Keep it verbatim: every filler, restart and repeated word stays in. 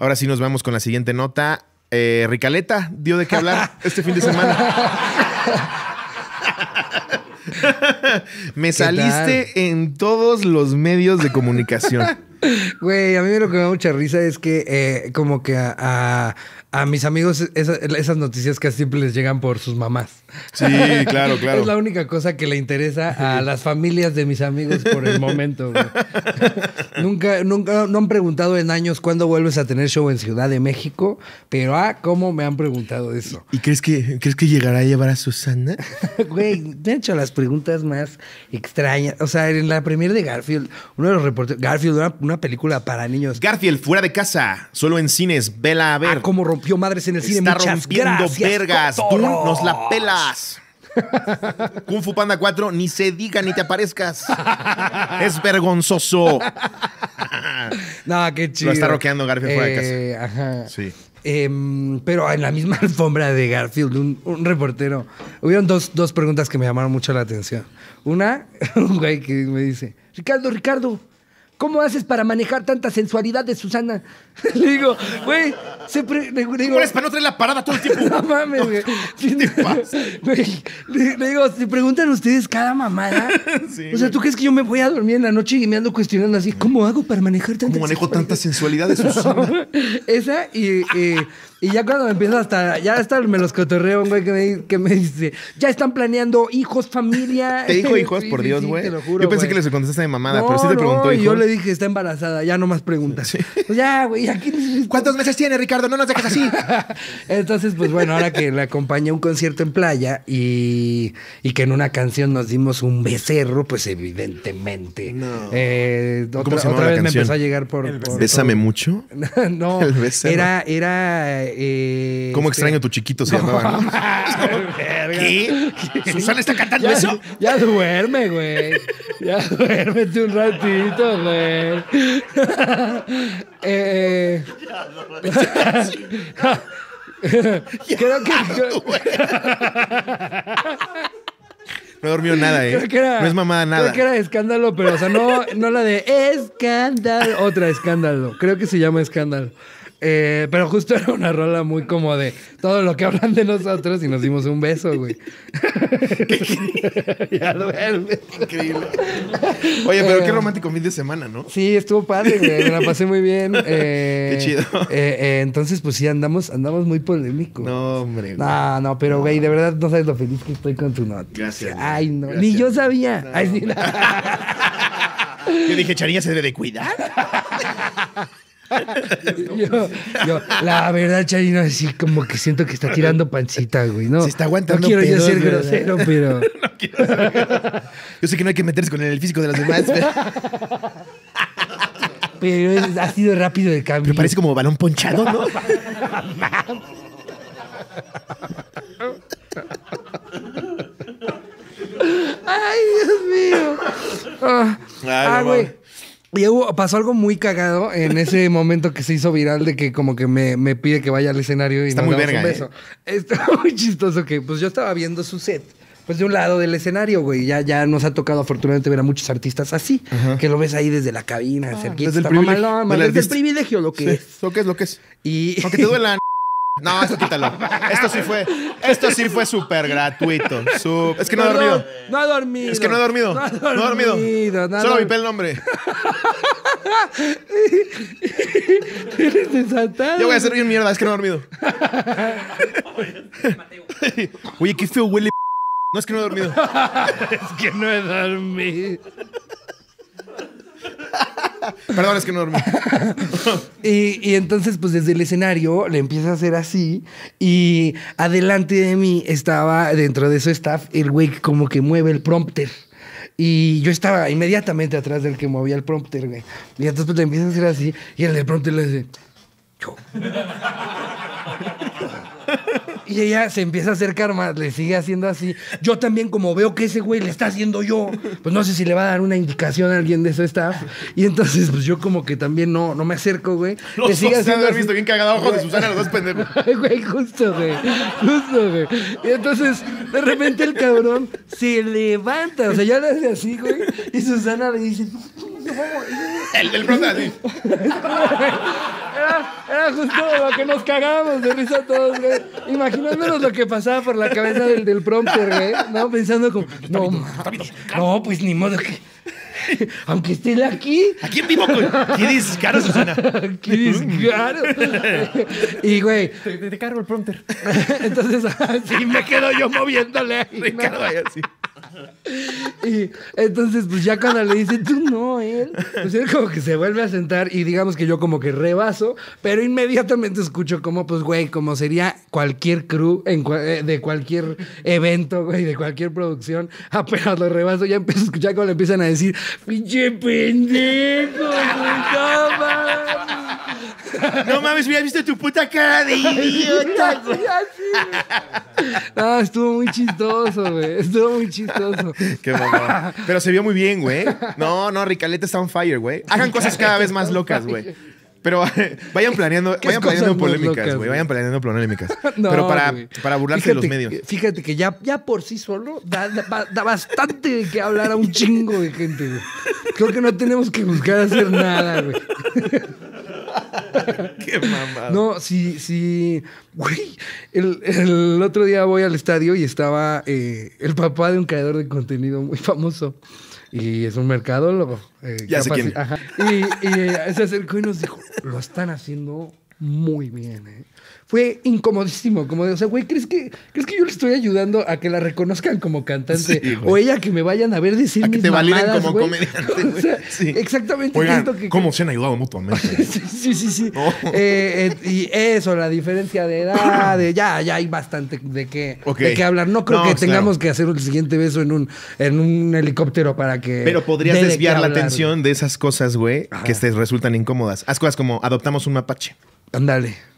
Ahora sí nos vamos con la siguiente nota. Eh, Ricaleta dio de qué hablar este fin de semana. Me saliste tal? en todos los medios de comunicación. Güey, a mí lo que me da mucha risa es que eh, como que a, a, a mis amigos esa, esas noticias casi siempre les llegan por sus mamás. Sí, claro, claro. Es la única cosa que le interesa a las familias de mis amigos por el momento, güey. Nunca, nunca, no han preguntado en años cuándo vuelves a tener show en Ciudad de México, pero ah, cómo me han preguntado eso. ¿Y crees que, crees que llegará a llevar a Susana? Güey, me han hecho las preguntas más extrañas. O sea, en la premier de Garfield, uno de los reporteros, Garfield, una, una película para niños. Garfield, fuera de casa, solo en cines, vela a ver. Ah, cómo rompió madres en el cine. Está muchas rompiendo gracias, vergas. Tú nos la pelas. Kung Fu Panda cuatro, ni se diga ni te aparezcas. Es vergonzoso. No, qué chido. Lo está rockeando Garfield eh, fuera de casa. Ajá. Sí. Eh, pero en la misma alfombra de Garfield, un, un reportero. Hubieron dos, dos preguntas que me llamaron mucho la atención. Una, un güey que me dice: Ricardo, Ricardo, ¿cómo haces para manejar tanta sensualidad de Susana? Le digo, güey, siempre... Le, le digo, ¿cómo eres para no traer la parada todo el tiempo? No mames, güey. ¿Qué te pasa? Güey, le, le digo, ¿se preguntan ustedes cada mamada? Sí, o sea, ¿tú crees que yo me voy a dormir en la noche y me ando cuestionando así? ¿Cómo hago para manejar tanta ¿Cómo manejo tanta sensualidad de Susana? No, esa y... Eh, Y ya cuando me empiezo hasta... Ya hasta me los cotorreo, güey, que me, que me dice... Ya están planeando hijos, familia... Te dijo hijos, por Dios, güey. Sí, sí, te lo juro, yo pensé güey. que les contestaste de mamada, no, pero sí te no, preguntó, hijo. Yo le dije, está embarazada, ya no más preguntas. Sí. Pues ya, güey, aquí... ¿Cuántos meses tiene, Ricardo? No nos dejes así. Entonces, pues bueno, ahora que la acompañé a un concierto en playa y, y que en una canción nos dimos un becerro, pues evidentemente. No. Eh, otra, ¿Cómo se otra vez la me empezó a llegar por... por ¿Bésame todo. mucho? No, el becerro. Era... era Eh, ¿Cómo extraño este... tu chiquito se llamaba, no? ¿no? ¿Qué? ¿Qué? ¿Susana está cantando ya, eso? Ya duerme, güey. Ya duérmete un ratito, güey. eh... Creo que... No dormió nada, ¿eh? Creo que era, no es mamada nada. Creo que era Escándalo, pero o sea, no, no la de Escándalo. Otra Escándalo. Creo que se llama Escándalo. Eh, pero justo era una rola muy como de todo lo que hablan de nosotros y nos dimos un beso, güey. Ya duerme. Increíble. Oye, pero eh, qué romántico fin de semana, ¿no? Sí, estuvo padre, güey. Me la pasé muy bien. Eh, qué chido. Eh, eh, entonces, pues sí, andamos, andamos muy polémicos. No, hombre. Güey. No, no, pero, no. güey, de verdad no sabes lo feliz que estoy con tu nota. Gracias. Ay, no. Gracias. Ni yo sabía. No. Ay, sí, no. Yo dije, Charilla se debe de cuidar. Yo, yo, la verdad, Charino, así como que siento que está tirando pancita, güey. No, se está aguantando. No quiero pedos, yo ser ¿verdad? grosero, pero. No quiero ser grosero. Yo sé que no hay que meterse con el físico de los demás, pero, pero es, ha sido rápido el cambio. Pero parece como balón ponchado, ¿no? Ay, Dios mío. Oh. Ay, ah, güey. Y hubo, pasó algo muy cagado en ese momento que se hizo viral de que como que me, me pide que vaya al escenario y está nos muy damos verga, un beso. ¿Eh? Está muy chistoso que pues yo estaba viendo su set. Pues de un lado del escenario, güey. Ya, ya nos ha tocado afortunadamente ver a muchos artistas así. Ajá. Que lo ves ahí desde la cabina, ah, cerquita. Desde el privilegio. Mamá, mamá, desde el privilegio lo que sí, es. Lo que es, lo que es. Y... Aunque te duela... No, esto quítalo. Esto sí fue, esto sí fue súper gratuito. Sup es que no, no he dormido. No, no he dormido. Es que no he dormido. No he dormido. No he dormido. No he dormido. No, Solo no, vi el nombre. Eres desatado. Yo voy a hacer bien mierda, es que no he dormido. Oye, qué feo huele. No, es que no he dormido. Es que no he dormido. Perdón, es que no dormí. y, y entonces, pues desde el escenario le empieza a hacer así. Y adelante de mí estaba, dentro de su staff, el güey que como que mueve el prompter. Y yo estaba inmediatamente atrás del que movía el prompter, güey. Y entonces pues, le empieza a hacer así. Y el del prompter le dice: yo. Y ella se empieza a acercar más, le sigue haciendo así. Yo también, como veo que ese güey le está haciendo yo, pues no sé si le va a dar una indicación a alguien de su staff. Y entonces, pues yo como que también no, no me acerco, güey. Los le sigue dos haciendo haber visto bien cagado ojo de Susana, los dos pendejos. Güey, justo, güey. Justo, güey. Y entonces, de repente el cabrón se levanta. O sea, ya le hace así, güey. Y Susana le dice... El del pronto así. Era, era justo lo que nos cagamos de risa todos, güey. Imaginándonos lo que pasaba por la cabeza del, del prompter, güey. No, pensando como... No, no, pues ni modo que... Aunque esté aquí. Aquí en vivo. Qué descaro, Susana. Qué descaro. Y, güey. Te, te cargo el prompter. Entonces, así me quedo yo moviéndole. Ricardo, ahí así. Y entonces, pues ya cuando le dice, tú no, él. Pues él como que se vuelve a sentar y digamos que yo como que rebaso, pero inmediatamente escucho como, pues, güey, como sería cualquier crew en, de cualquier evento, güey, de cualquier producción, apenas lo rebaso, ya empiezo a escuchar cuando le empiezan a decir, pinche pendejo, no. No mames, hubieras visto tu puta cara de idiota. No, estuvo muy chistoso, güey. Estuvo muy chistoso. Qué mamá. Pero se vio muy bien, güey. No, no, Ricaleta está on fire, güey. Hagan cosas cada vez más locas, güey. Pero vayan planeando, vayan planeando polémicas, güey. Vayan planeando polémicas. No, pero para, para burlarse fíjate, de los medios. Fíjate que ya, ya por sí solo da, da, da bastante de que hablar a un chingo de gente, güey. Creo que no tenemos que buscar hacer nada, güey. Qué mamada. No, sí, sí. Güey, el, el otro día voy al estadio y estaba eh, el papá de un creador de contenido muy famoso. Y es un mercadólogo. Eh, ya sé quién. Ajá. Y, y eh, se acercó y nos dijo, lo están haciendo muy bien, ¿eh? Fue incomodísimo. Como de, o sea, güey, ¿crees que, ¿crees que yo le estoy ayudando a que la reconozcan como cantante? Sí, o ella que me vayan a ver decir a mis mamadas, que te validen como comediante, güey. O sea, sí. Exactamente. Oigan, que... ¿cómo se han ayudado mutuamente? sí, sí, sí. sí. Oh. Eh, eh, y eso, la diferencia de edad, de, ya, ya hay bastante de qué okay. hablar. No creo no, que tengamos claro. que hacer el siguiente beso en un, en un helicóptero para que... Pero podrías de desviar de la hablar, atención güey. de esas cosas, güey, que te resultan incómodas. Haz cosas como adoptamos un mapache. Ándale.